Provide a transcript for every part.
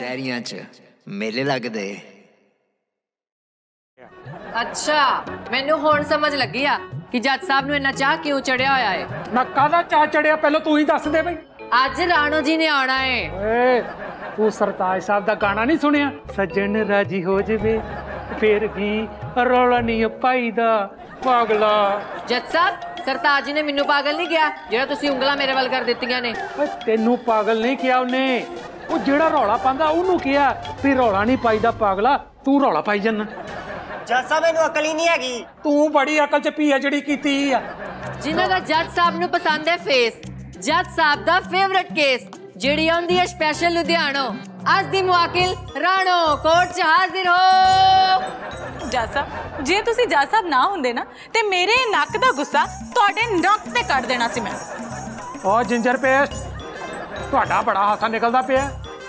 चेरियां च मेले लगदे। अच्छा मैनू हुण समझ लगी आ कि जज साहब नू इन्ना चाह क्यों चढ़िया होया है। मैं कादा चाह चढ़िया पहले तू ही दस दे भाई। आज राणो जी ने आना है। तू सरताज साहब दा गाना नहीं सुनिया, सजन राजी हो जावे फिर भी रौला नहीं पाई दा पागला। जज साहब सरताज जी ने मेनू पागल नहीं किया जेड़ा तुसी उंगला मेरे वाल कर दित्तियां ने। तेनू पागल नहीं किया उन्ने, वो जेड़ा रौला पांदा उन्नू किया फिर रौला नहीं पाई दा पागला। तू रौला पाई जन्ना। जज साहब मेनू अकल ही नहीं हैगी। तू बड़ी अकल च पीएचडी कीती है। जिन्हां दा जज साहब नू पसंद है फेस, जज साहब दा फेवरेट केस जेड़ी आउंदी है स्पेशल लुधियाणो। आज दी मुआकिल राणो कोर्ट च हाजिर हो। जज साहब जे तुसी जज साहब ना हुंदे ना ते मेरे नक दा गुस्सा तुहाडे नक ते कट देना सी मैं। ओ जिंजर पेस्ट तुहाडा बड़ा हासा निकलदा पिया।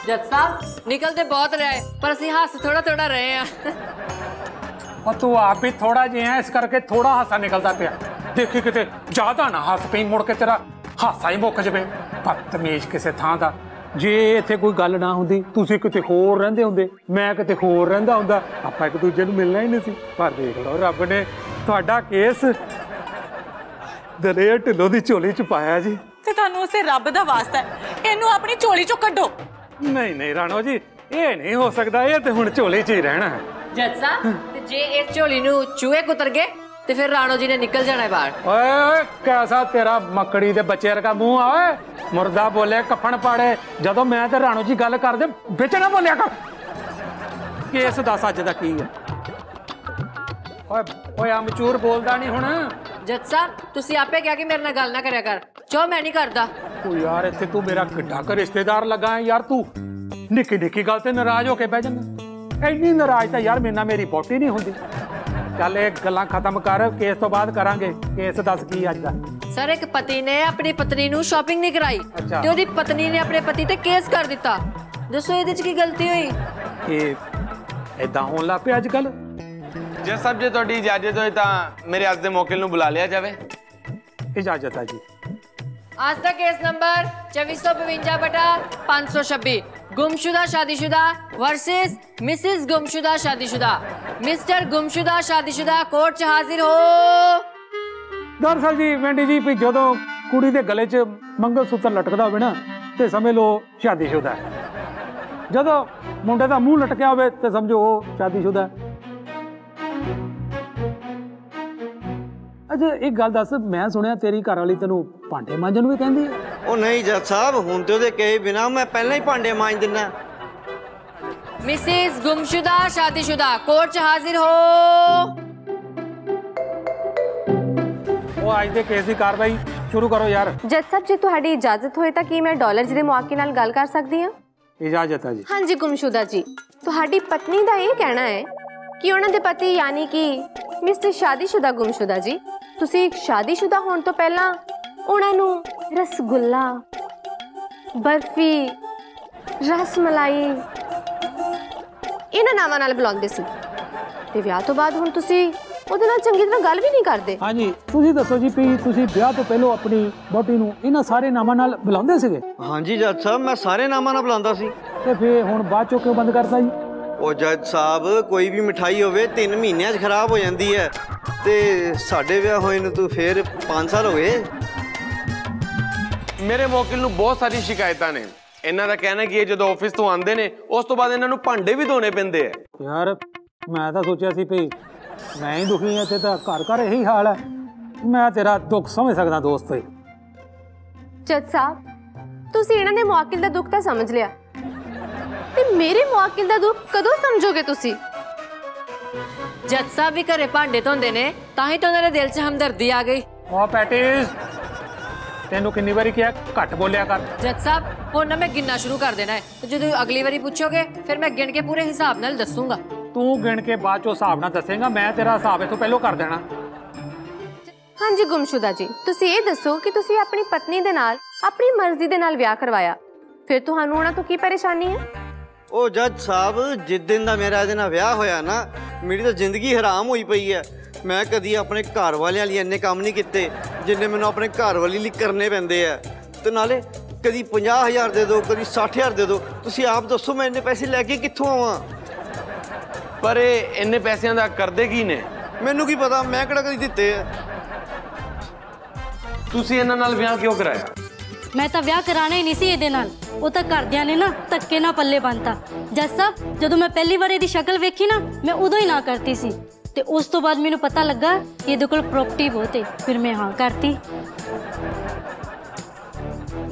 जज साहब निकल ते बहुत रहा है पर असि हास थोड़ा थोड़ा रहे हैं। ओ तू आप भी थोड़ा जे है इस करके थोड़ा हासा निकलदा पिया। देखी किते ज्यादा ना हास पे मुड़ के तेरा हासा ही मुक जवे। बदतमीज किसे थां दा जे इत्थे कोई गल ना हुंदी तुसीं किते होर रहिंदे हुंदे मैं किते होर रहिंदा हुंदा आपां इक दूजे नूं मिलना ही नहीं सी। पर देख लो रब ने तुहाडा केस दलेर ढिल्लों दी झोली च पाया जी ते तुहानूं उसे रब दा वास्ता है इहनूं अपनी झोली चों कड्डो। नहीं नहीं राणो जी ये नहीं हो सकदा, ये ते हुण झोली च ही रहना है। जज साहब ते जे इस झोली नूं चूहे कुतर गए ते फिर राणो जी ने निकल जाना है बाहर। ओए ओए कैसा तेरा मकड़ी दे बच्चे का मुंह आ। मुर्दा बोले कफन पाड़े जदों मैं ते राणो जी गल करदे विच ना बोलिया कर। केस दस अज दा की है। ओए ओए अमचूर बोलदा नहीं हुण। जज साहब तुसी आपे कहा कि मेरे नाल गल ना करया कर। चो मैं नहीं करदा। ओ यार इत्थे तू मेरा किड्डा का रिश्तेदार लगा है यार। तू निक्की निक्की गल ते नाराज होके बह जांदा। इतनी नाराज तां यार मेरे नाल मेरी बोटी नहीं हुंदी। चल एक गल्लां खत्म कर, केस तो बाद करांगे। केस दस की अज दा। सर एक पति ने अपनी पत्नी नू शॉपिंग नहीं कराई। अच्छा। ते ओदी पत्नी ने अपने पति ते केस कर दिता। दसो एदे च की गलती होई? ए इदां होण लग पिया अजकल। जे साहब जे तुहाडी इजाजत होए तां मेरे आज दे मौके नू बुला लिया जावे। इजाजत है जी। आज दा केस नंबर 2452/526 गुमशुदा शादीशुदा वर्सेस मिसेस गुमशुदा शादीशुदा। मिस्टर गुमशुदा शादीशुदा कोर्ट च हाजिर हो। दरअसल जी वेंडी जी भी जो कुड़ी के गले च मंगलसूत्र लटकता हो ना तो समझ लो शादीशुदा है। जो मुंडे का मूँह लटकया हो तो समझो वो शादीशुदा है। अच्छा एक गल दस, मैं सुनिया तेरी घर वाली तेनों भांडे मांजन भी कहती है। ओ नहीं जज साहब हुण तो कहे बिना मैं पहले ही भांडे मांज दिना। मिसेस गुमशुदा शादीशुदा कोर्ट च हाजिर हो। आज दे केस दी कार्रवाई शुरू करो यार। जज साहब जी तुहाडी इजाजत होए तां कि मैं डॉलर जी दे मुआकी नाल गल कर सकदी हां? इजाजत है जी। हां जी गुमशुदा जी तुहाडी पत्नी दा ये कहना है कि उन्हां दे पति यानी कि मिस्टर शादीशुदा गुमशुदा जी तुसी शादीशुदा होण तो पहला उन्हां नू रसगुल्ला बर्फी रसमलाई इन्हां नावां नाल बुलाउंदे सी ते विआह तो बाद हुण तुसी ਉਹਦੇ ਨਾਲ ਚੰਗੀ ਤਰ੍ਹਾਂ ਗੱਲ ਵੀ ਨਹੀਂ ਕਰਦੇ। ਹਾਂਜੀ ਤੁਸੀਂ ਦੱਸੋ ਜੀ ਵੀ ਤੁਸੀਂ ਵਿਆਹ ਤੋਂ ਪਹਿਲਾਂ ਆਪਣੀ ਬੋਟੀ ਨੂੰ ਇਹਨਾਂ ਸਾਰੇ ਨਾਮਾਂ ਨਾਲ ਬੁਲਾਉਂਦੇ ਸੀਗੇ? ਹਾਂਜੀ ਜੱਜ ਸਾਹਿਬ ਮੈਂ ਸਾਰੇ ਨਾਮਾਂ ਨਾਲ ਬੁਲਾਉਂਦਾ ਸੀ। ਤੇ ਫੇ ਹੁਣ ਬਾਅਦ ਚੋਂ ਕਿਉਂ ਬੰਦ ਕਰਤਾ ਜੀ? ਉਹ ਜੱਜ ਸਾਹਿਬ ਕੋਈ ਵੀ ਮਿਠਾਈ ਹੋਵੇ 3 ਮਹੀਨਿਆਂ 'ਚ ਖਰਾਬ ਹੋ ਜਾਂਦੀ ਹੈ ਤੇ ਸਾਡੇ ਵਿਆਹ ਹੋਏ ਨੂੰ ਤੂੰ ਫੇਰ 5 ਸਾਲ ਹੋ ਗਏ। ਮੇਰੇ ਵਕੀਲ ਨੂੰ ਬਹੁਤ ਸਾਰੀ ਸ਼ਿਕਾਇਤਾਂ ਨੇ। ਇਹਨਾਂ ਦਾ ਕਹਿਣਾ ਕਿ ਇਹ ਜਦੋਂ ਆਫਿਸ ਤੋਂ ਆਉਂਦੇ ਨੇ ਉਸ ਤੋਂ ਬਾਅਦ ਇਹਨਾਂ ਨੂੰ ਭਾਂਡੇ ਵੀ ਧੋਣੇ ਪੈਂਦੇ ਆ। ਯਾਰ ਮੈਂ ਤਾਂ ਸੋਚਿਆ ਸੀ ਭਈ मैं ही दुखी हूँ, तेरा घर घर यही हाल है। मैं तेरा दुख समझ सकता दोस्त। जज साहब तुसी इन्हां दे मुआकिल दा दुख तां समझ लिया ते मेरे मुआकिल दा दुख कदों समझोगे तुसी? जज साहब भी घरे भांडे धोंदे ने तां ही तां मेरे दिल च हमदर्दी आ गई। ओ पैटिस तैनूं कितनी बारी किया घट बोलिया कर। जज साहब हुण मैं गिनना शुरू कर देना है ते जदों अगली बारी पूछोगे फिर मैं गिण के पूरे हिसाब नाल दसूंगा। तू गिण के बाद चो हिसाब ना दसेगा, मैं तेरा हिसाब इतों पहलो कर देना। हाँ जी गुमशुदा जी तुसी ये दसो कि तुसी अपनी पत्नी दे नाल अपनी मर्जी दे नाल ब्याह करवाया फिर तुहानू उहना तो की परेशानी है? ओ जज साहब जिस दिन दा मेरा इहदे नाल ब्याह होया ना मेरी तो जिंदगी हराम होई पई है। मैं कदी अपने घर वालियां लई इन्ने काम नहीं कीते जिन्ने मैनूं अपने घर वाली लई करने पैंदे आ। ते नाले कभी 50,000 दे दो, कभी 60,000 दे दो। तुसी आप दसो मैं इन्ने पैसे लैके कित्थों आवां? पर इन्ने पैसों का करते की ने? मैनू की पता, मैं किहड़ा कदी दित्ते आ। तुसी इन्हां नाल विआह क्यों कराया? मैं तो विआह कराना ही नहीं सी इहदे नाल, वो तो घरदियां ने ना धक्के नाल पल्ले बनता। जस साहब जदों मैं पहली बार इहदी शकल वेखी ना, मैं उदों ही ना करती सी, ते उस तो बाद मैनू पता लगा इहदे कोल प्रॉपर्टी बहुत है, फिर मैं हाँ करती।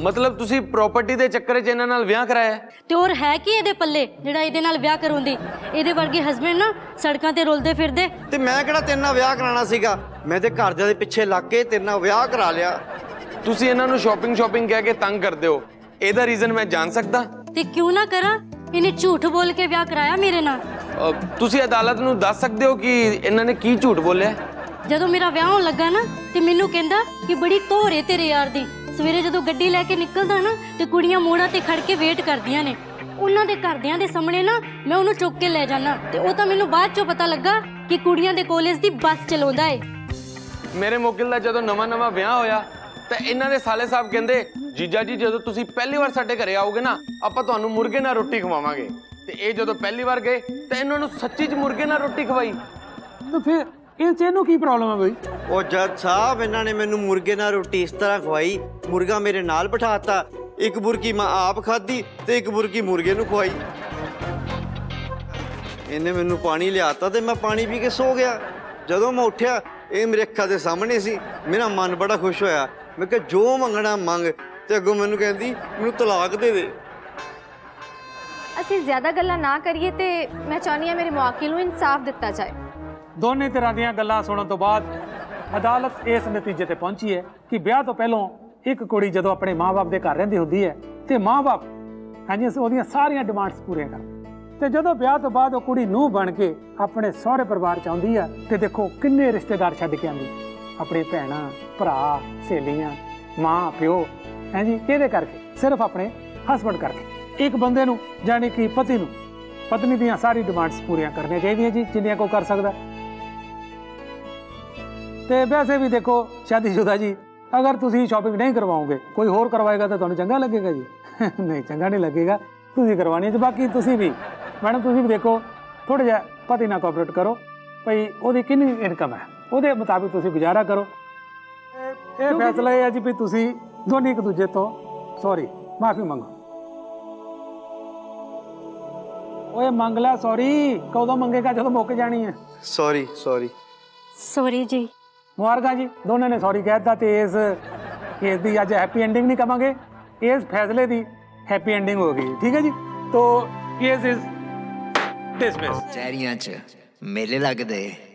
मतलब तुसी प्रॉपर्टी दे चक्कर च इन्हां नाल विआह कराया? ते होर है कि इहदे पल्ले जिहड़ा इहदे नाल विआह कराउंदी? इहदे वर्गे हस्बैंड ना सड़कां ते रोलदे फिरदे। ते मैं किहड़ा तेरे नाल विआह कराना सीगा, मैं ते घरदियां दे पिछे लग के तेरे नाल विआह करा लिया। तुसी इन्हां नूं शॉपिंग शॉपिंग कह के तंग करदे हो, इहदा रीजन मैं जान सकदा? ते क्यों ना करा, इन्हें झूठ बोल के विआह कराया मेरे नाल। तुसी अदालत नूं दस सकदे हो कि इन्हां ने की झूठ बोलिया? जदों मेरा विआह होण लगा ना ते मैनूं कहंदा कि बड़ी तोर है तेरे यार दी। सवेरे जो गड्डी लैके निकलता ना तो कुड़ियां मोड़ा ते खड़ के वेट कर दिया ने, उन्हां दे घरदियां दे सामने ना मैं उन्होंने चुक के ले जाना, ते वो तो मैनू बाद चो पता लगा कि कुड़ियां दे कॉलेज दी बस चलांदा है। मेरे मुकिल दा जदों नवा नवा विआह होया ते इन्हां दे साले साहब कहंदे जीजा जी जदों तुसीं पहली बार साडे घरे आओगे ना आपां तुहानूं मुर्गे नाल रोटी खवावांगे, ते इह जदों पहली बार गए ते इन्हां नूं सच्ची च मुर्गे नाल रोटी खवाई। तो फिर इस चेनू की प्रॉब्लम है भाई? ओ जज साहब इन्होंने मैनू मुर्गे नाल रोटी इस तरह खवाई, मुर्गा मेरे नाल बिठाता, एक बुरकी मैं आप खाधी ते एक बुरकी मुर्गे नू खवाई। इन्हें मैनू पानी लियाता ते मैं पानी पी के सो गया। जदों मैं उठ्या ये मेरे अखा के सामने सी, मेरा मन बड़ा खुश होया। मैं कहा जो मंगना मंग, ते अगों मैनू कहती मैनू तलाक दे दे। असीं ज़्यादा गल्लां ना करिए, ते मैं चाहनी मेरे मुआकिल नू इंसाफ दिता जाए। दोनों तरह दियां गल्लां सुनने तो बाद अदालत इस नतीजे ते पहुंची है कि ब्याह तो पहलों एक कुड़ी जदों अपने माँ बाप के घर रहिंदी हुंदी है ते माँ बाप हांजी ओहदियां सारियां डिमांड्स पूरे करदे, ते जदों ब्याह तो बाद ओह कुड़ी नूंह बण के अपने सहुरे परिवार च आउंदी है ते देखो किन्ने रिश्तेदार छड्ड के आउंदी, अपने भैणां भरा सहेलियां माँ प्यो हांजी, इहदे करके सिर्फ अपने हसबैंड करके एक बंदे नूं जानी कि पति नूं पत्नी दियां सारी डिमांड्स पूरियां करनियां चाहीदियां जी जिन्नियां कोई कर सकदा। तो वैसे भी देखो शादीशुदा जी अगर तुम शॉपिंग नहीं करवाओगे कोई होर करवाएगा तो तुम्हें चंगा लगेगा जी? नहीं चंगा नहीं लगेगा, तुम करवानी। तो बाकी तुम भी मैडम तुम भी देखो थोड़ा जहा पति ना कोऑपरेट करो भाई, वो कि इनकम है वो मुताबिक तुम गुजारा करो। ये फैसला है जी भी तुम दोनों एक दूजे तो सॉरी माफ़ी मंगो। ओए मंग ला सॉरी, कदों मंगेगा जदों मुक जानी है। सॉरी सॉरी सॉरी जी। मुबारका जी दोनों ने सॉरी कहता, तो इस केस की अज हैप्पी एंडिंग नहीं कहांगे, इस फैसले की हैप्पी एंडिंग हो गई। ठीक है जी, तो केस इज डिसमिस। चेरियां च मेले लगदे।